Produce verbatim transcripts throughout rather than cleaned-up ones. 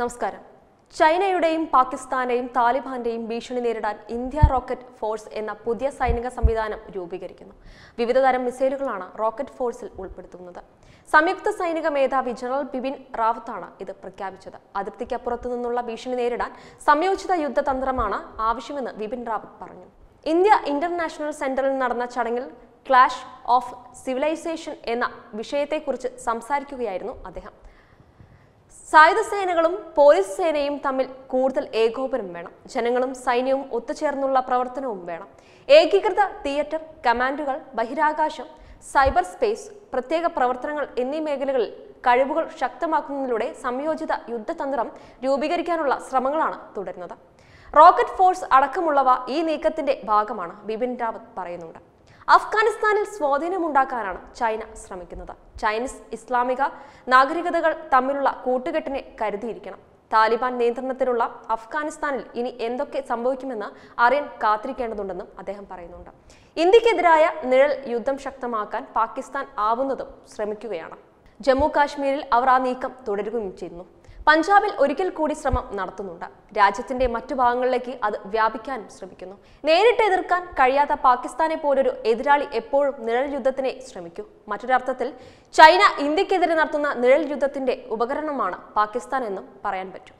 നമസ്കാരം. ചൈനയുടെയും പാകിസ്ഥാന്റെയും താലിബാന്റെയും ഭീഷണി നേരിടാൻ ഇന്ത്യ റോക്കറ്റ് ഫോഴ്സ് എന്ന പുതിയ സൈനിക സംവിധാനം രൂപീകരിക്കുന്നു. വിവിധതരം മിസൈലുകളാണ് റോക്കറ്റ് ഫോഴ്സിൽ ഉൾപ്പെടുത്തുന്നത്. സംയുക്ത സൈനിക മേധാവി ജനറൽ ബിപിൻ റാവത്താണ് ഇത് പ്രഖ്യാപിച്ചത്. അതിർത്തിക്കപ്പുറത്തു നിന്നുള്ള ഭീഷണി നേരിടാൻ സംയോജിത യുദ്ധതന്ത്രമാണ് ആവശ്യമെന്ന് ബിപിൻ റാവത്ത് പറഞ്ഞു. ഇന്ത്യ ഇന്റർനാഷണൽ സെന്ററിൽ നടന്ന ചടങ്ങിൽ ക്ലാഷ് ഓഫ് സിവിലൈസേഷൻ എന്ന വിഷയത്തെക്കുറിച്ച് സംസാരിക്കുകയായിരുന്നു അദ്ദേഹം. സായുധ സേനകളും പോലീസ് സേനയും തമ്മിൽ കൂടുതൽ ഏകോപനം വേണം. ജനങ്ങളും സൈന്യവും ഒത്തുചേർന്നുള്ള പ്രവർത്തനവും വേണം. ഏകീകൃത തിയേറ്റർ, കമാൻഡുകൾ, ബഹിരാകാശം, സൈബർ സ്പേസ്, പ്രത്യേക പ്രവർത്തനങ്ങൾ എന്നീ മേഖലകളിൽ കഴിവുകൾ ശക്തമാക്കുന്നതിലൂടെ സംയോജിത യുദ്ധതന്ത്രം രൂപീകരിക്കാനുള്ള ശ്രമങ്ങളാണ് തുടരുന്നത്. റോക്കറ്റ് ഫോഴ്സ് അടക്കമുള്ളവ ഈ നീക്കത്തിന്റെ ഭാഗമാണ് ബിപിൻ റാവത്ത് പറയുന്നുണ്ട്. അഫ്ഗാനിസ്ഥാനിൽ സ്വാധീനമുണ്ടാക്കാനാണ് ചൈന ശ്രമിക്കുന്നത്. ചൈനീസ് ഇസ്ലാമിക നാഗരികതകൾ തമ്മിലുള്ള കൂട്ടുകെട്ടിനെ കരുതിയിരിക്കണം. താലിബാൻ നിയന്ത്രണത്തിലുള്ള അഫ്ഗാനിസ്ഥാനിൽ ഇനി എന്തൊക്കെ സംഭവിക്കുമെന്ന് അറിയാൻ കാത്തിരിക്കേണ്ടതുണ്ടെന്നും അദ്ദേഹം പറയുന്നുണ്ട്. ഇന്ത്യക്കെതിരായ നിഴൽ യുദ്ധം ശക്തമാക്കാൻ പാകിസ്ഥാൻ ആവുന്നതും ശ്രമിക്കുകയാണ്. ജമ്മു കാശ്മീരിൽ അവർ ആ നീക്കം തുടരുകയും ചെയ്യുന്നു. പഞ്ചാബിൽ ഒരിക്കൽ കൂടി ശ്രമം നടത്തുന്നുണ്ട്. രാജ്യത്തിന്റെ മറ്റു ഭാഗങ്ങളിലേക്ക് അത് വ്യാപിക്കാനും ശ്രമിക്കുന്നു. നേരിട്ട് എതിർക്കാൻ കഴിയാത്ത പാകിസ്ഥാനെ പോലൊരു എതിരാളി എപ്പോഴും നിഴൽ യുദ്ധത്തിനെ ശ്രമിക്കും. മറ്റൊരർത്ഥത്തിൽ ചൈന ഇന്ത്യക്കെതിരെ നടത്തുന്ന നിഴൽ യുദ്ധത്തിന്റെ ഉപകരണമാണ് പാകിസ്ഥാൻ എന്നും പറയാൻ പറ്റും.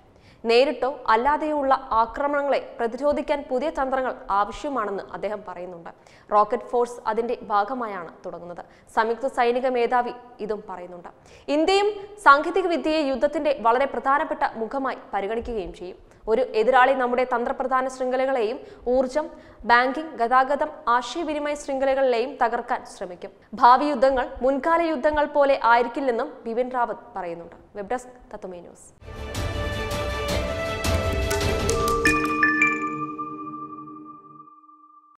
നേരിട്ടോ അല്ലാതെയോ ഉള്ള ആക്രമണങ്ങളെ പ്രതിരോധിക്കാൻ പുതിയ തന്ത്രങ്ങൾ ആവശ്യമാണെന്ന് അദ്ദേഹം പറയുന്നുണ്ട്. റോക്കറ്റ് ഫോഴ്സ് അതിന്റെ ഭാഗമായാണ് തുടങ്ങുന്നത്. സംയുക്ത സൈനിക മേധാവി ഇതും പറയുന്നുണ്ട്. ഇന്ത്യയും സാങ്കേതിക വിദ്യയെ യുദ്ധത്തിന്റെ വളരെ പ്രധാനപ്പെട്ട മുഖമായി പരിഗണിക്കുകയും ചെയ്യും. ഒരു എതിരാളി നമ്മുടെ തന്ത്രപ്രധാന ശൃംഖലകളെയും ഊർജം, ബാങ്കിംഗ്, ഗതാഗതം, ആശയവിനിമയ ശൃംഖലകളിലെയും തകർക്കാൻ ശ്രമിക്കും. ഭാവി യുദ്ധങ്ങൾ മുൻകാല യുദ്ധങ്ങൾ പോലെ ആയിരിക്കില്ലെന്നും ബിപിൻ റാവത്ത് പറയുന്നുണ്ട്. വെബ് ഡെസ്ക് തത്വമേ ന്യൂസ്.